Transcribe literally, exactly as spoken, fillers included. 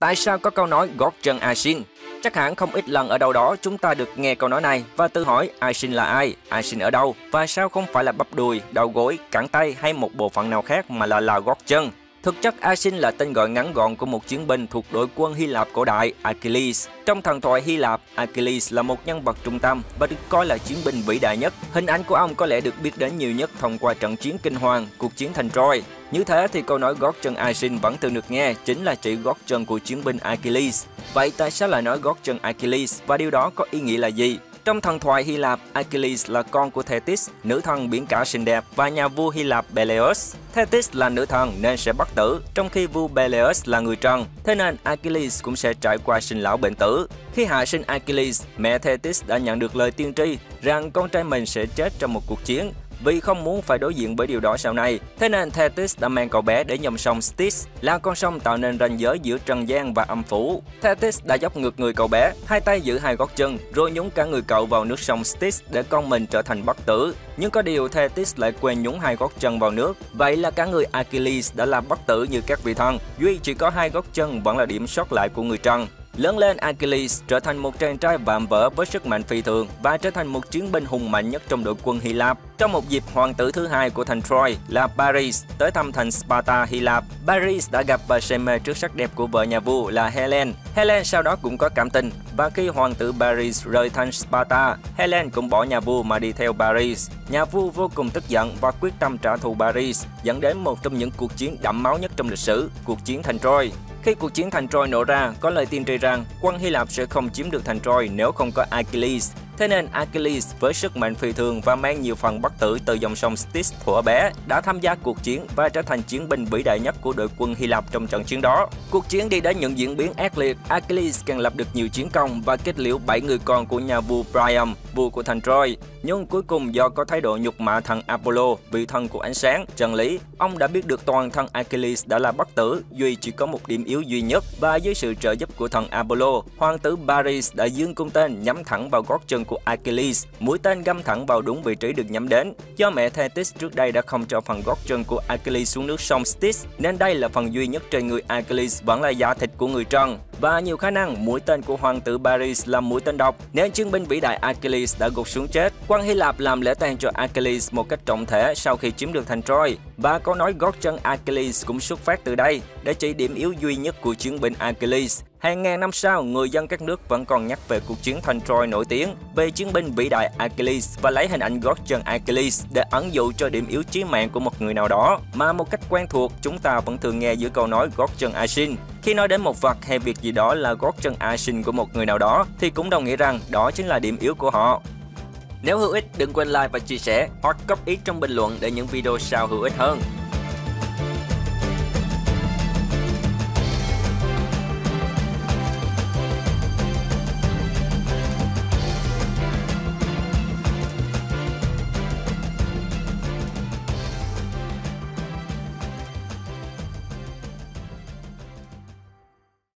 Tại sao có câu nói gót chân Achilles? Chắc hẳn không ít lần ở đâu đó chúng ta được nghe câu nói này và tự hỏi Achilles là ai, Achilles ở đâu và sao không phải là bắp đùi, đầu gối, cẳng tay hay một bộ phận nào khác mà là là gót chân. Thực chất Achilles là tên gọi ngắn gọn của một chiến binh thuộc đội quân Hy Lạp cổ đại Achilles. Trong thần thoại Hy Lạp, Achilles là một nhân vật trung tâm và được coi là chiến binh vĩ đại nhất. Hình ảnh của ông có lẽ được biết đến nhiều nhất thông qua trận chiến kinh hoàng, cuộc chiến thành Troy. Như thế thì câu nói gót chân Achilles vẫn thường được nghe chính là chỉ gót chân của chiến binh Achilles. Vậy tại sao lại nói gót chân Achilles và điều đó có ý nghĩa là gì? Trong thần thoại Hy Lạp, Achilles là con của Thetis, nữ thần biển cả xinh đẹp và nhà vua Hy Lạp Peleus. Thetis là nữ thần nên sẽ bất tử, trong khi vua Peleus là người trần, thế nên Achilles cũng sẽ trải qua sinh lão bệnh tử. Khi hạ sinh Achilles, mẹ Thetis đã nhận được lời tiên tri rằng con trai mình sẽ chết trong một cuộc chiến. Vì không muốn phải đối diện với điều đó sau này, thế nên Thetis đã mang cậu bé đến dòng sông Styx, là con sông tạo nên ranh giới giữa trần gian và âm phủ. Thetis đã dốc ngược người cậu bé, hai tay giữ hai gót chân, rồi nhúng cả người cậu vào nước sông Styx để con mình trở thành bất tử. Nhưng có điều Thetis lại quên nhúng hai gót chân vào nước, vậy là cả người Achilles đã là bất tử như các vị thần, duy chỉ có hai gót chân vẫn là điểm sót lại của người trần. Lớn lên, Achilles trở thành một chàng trai vạm vỡ với sức mạnh phi thường và trở thành một chiến binh hùng mạnh nhất trong đội quân Hy Lạp. Trong một dịp, hoàng tử thứ hai của thành Troy là Paris tới thăm thành Sparta Hy Lạp. Paris đã gặp và say mê trước sắc đẹp của vợ nhà vua là Helen. Helen sau đó cũng có cảm tình và khi hoàng tử Paris rời thành Sparta, Helen cũng bỏ nhà vua mà đi theo Paris. Nhà vua vô cùng tức giận và quyết tâm trả thù Paris, dẫn đến một trong những cuộc chiến đẫm máu nhất trong lịch sử, cuộc chiến thành Troy. Khi cuộc chiến thành Troy nổ ra, có lời tiên tri rằng quân Hy Lạp sẽ không chiếm được thành Troy nếu không có Achilles. Thế nên Achilles với sức mạnh phi thường và mang nhiều phần bất tử từ dòng sông Styx thuở bé đã tham gia cuộc chiến và trở thành chiến binh vĩ đại nhất của đội quân Hy Lạp trong trận chiến đó. Cuộc chiến đi đến những diễn biến ác liệt, Achilles càng lập được nhiều chiến công và kết liễu bảy người con của nhà vua Priam, vua của thành Troy. Nhưng cuối cùng do có thái độ nhục mạ thần Apollo, vị thần của ánh sáng, chân lý, ông đã biết được toàn thân Achilles đã là bất tử, duy chỉ có một điểm yếu duy nhất và dưới sự trợ giúp của thần Apollo, hoàng tử Paris đã giương cung tên nhắm thẳng vào gót chân của Achilles, mũi tên găm thẳng vào đúng vị trí được nhắm đến. Do mẹ Thetis trước đây đã không cho phần gót chân của Achilles xuống nước sông Styx, nên đây là phần duy nhất trên người Achilles vẫn là da thịt của người trần. Và nhiều khả năng mũi tên của hoàng tử Paris là mũi tên độc, nên chiến binh vĩ đại Achilles đã gục xuống chết. Quân Hy Lạp làm lễ tang cho Achilles một cách trọng thể sau khi chiếm được thành Troy. Và câu nói gót chân Achilles cũng xuất phát từ đây để chỉ điểm yếu duy nhất của chiến binh Achilles. Hàng ngàn năm sau, người dân các nước vẫn còn nhắc về cuộc chiến thành Troy nổi tiếng về chiến binh vĩ đại Achilles và lấy hình ảnh gót chân Achilles để ẩn dụ cho điểm yếu chí mạng của một người nào đó. Mà một cách quen thuộc, chúng ta vẫn thường nghe giữa câu nói gót chân Achilles. Khi nói đến một vật hay việc gì đó là gót chân Achilles của một người nào đó thì cũng đồng nghĩa rằng đó chính là điểm yếu của họ. Nếu hữu ích, đừng quên like và chia sẻ hoặc góp ý trong bình luận để những video sau hữu ích hơn.